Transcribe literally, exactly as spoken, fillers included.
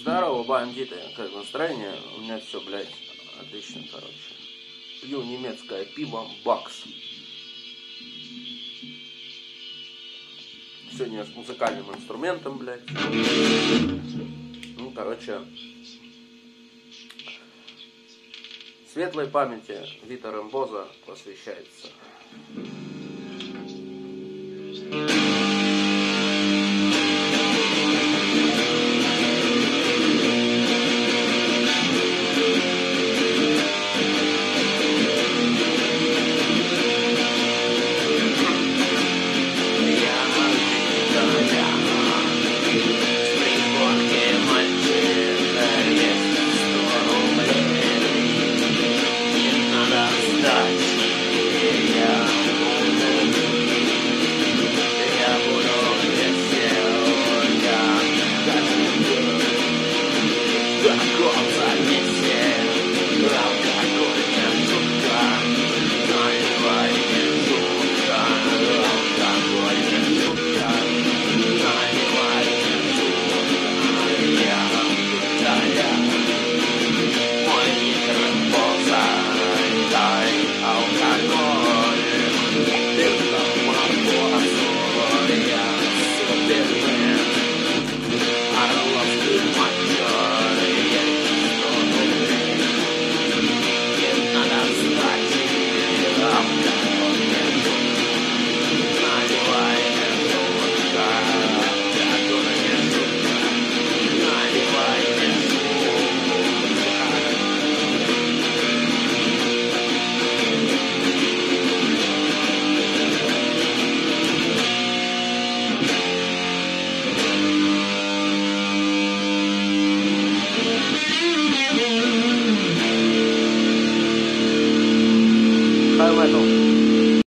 Здорово, бандиты, как настроение? У меня все, блядь, отлично, короче. Пью немецкое пиво Бакс. Сегодня я с музыкальным инструментом, блядь. Ну, короче, светлой памяти Вита Рембоза посвящается. Давай, ну.